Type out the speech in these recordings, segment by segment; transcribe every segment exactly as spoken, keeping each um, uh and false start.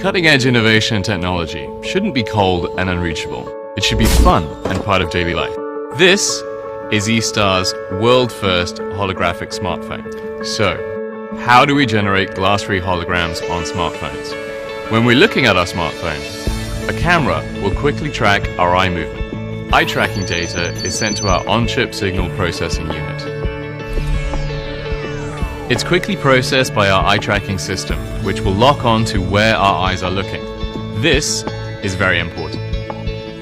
Cutting-edge innovation and technology shouldn't be cold and unreachable. It should be fun and part of daily life. This is eStar's world-first holographic smartphone. So, how do we generate glass-free holograms on smartphones? When we're looking at our smartphone, a camera will quickly track our eye movement. Eye tracking data is sent to our on-chip signal processing unit. It's quickly processed by our eye tracking system, which will lock on to where our eyes are looking. This is very important.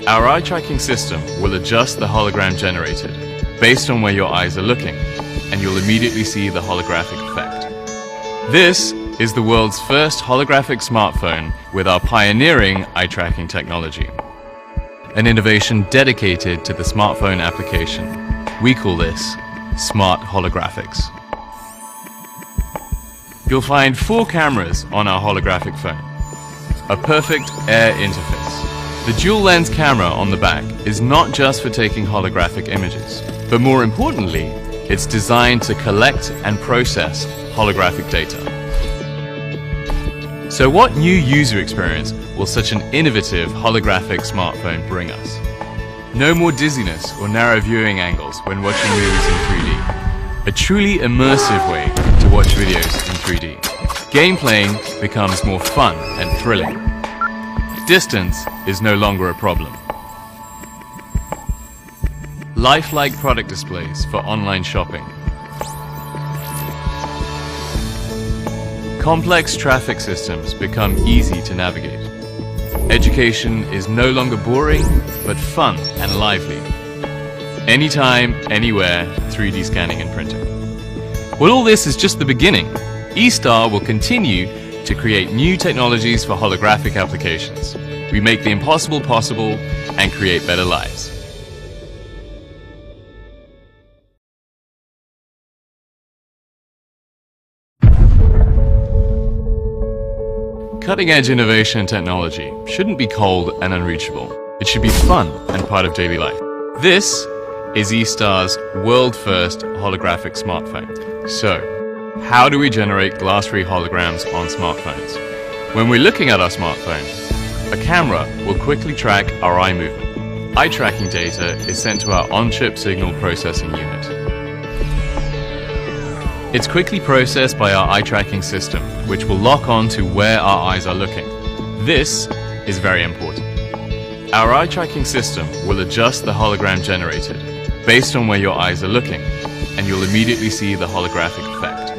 Our eye tracking system will adjust the hologram generated based on where your eyes are looking, and you'll immediately see the holographic effect. This is the world's first holographic smartphone with our pioneering eye tracking technology, an innovation dedicated to the smartphone application. We call this Smart Holographics. You'll find four cameras on our holographic phone. A perfect air interface. The dual lens camera on the back is not just for taking holographic images, but more importantly, it's designed to collect and process holographic data. So what new user experience will such an innovative holographic smartphone bring us? No more dizziness or narrow viewing angles when watching movies in three D. A truly immersive way to watch videos in three D. Game playing becomes more fun and thrilling. Distance is no longer a problem. Lifelike product displays for online shopping. Complex traffic systems become easy to navigate. Education is no longer boring, but fun and lively. Anytime, anywhere, three D scanning and printing. Well, all this is just the beginning. eStar will continue to create new technologies for holographic applications. We make the impossible possible and create better lives. Cutting-edge innovation and technology shouldn't be cold and unreachable. It should be fun and part of daily life. This is eStar's world-first holographic smartphone. So, how do we generate glass-free holograms on smartphones? When we're looking at our smartphone, a camera will quickly track our eye movement. Eye tracking data is sent to our on-chip signal processing unit. It's quickly processed by our eye tracking system, which will lock on to where our eyes are looking. This is very important. Our eye tracking system will adjust the hologram generated based on where your eyes are looking, and you'll immediately see the holographic effect.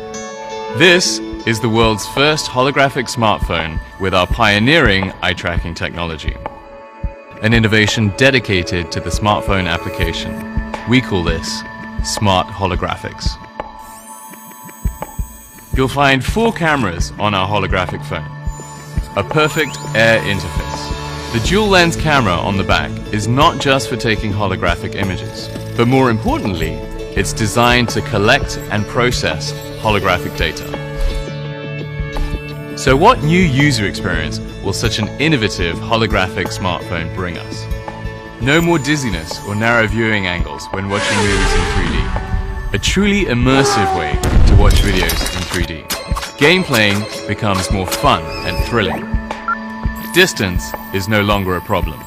This is the world's first holographic smartphone with our pioneering eye tracking technology, an innovation dedicated to the smartphone application. We call this Smart Holographics. You'll find four cameras on our holographic phone. A perfect air interface. The dual lens camera on the back is not just for taking holographic images, but more importantly, it's designed to collect and process holographic data. So what new user experience will such an innovative holographic smartphone bring us? No more dizziness or narrow viewing angles when watching movies in three D. A truly immersive way to watch videos in three D. Game playing becomes more fun and thrilling. Distance is no longer a problem.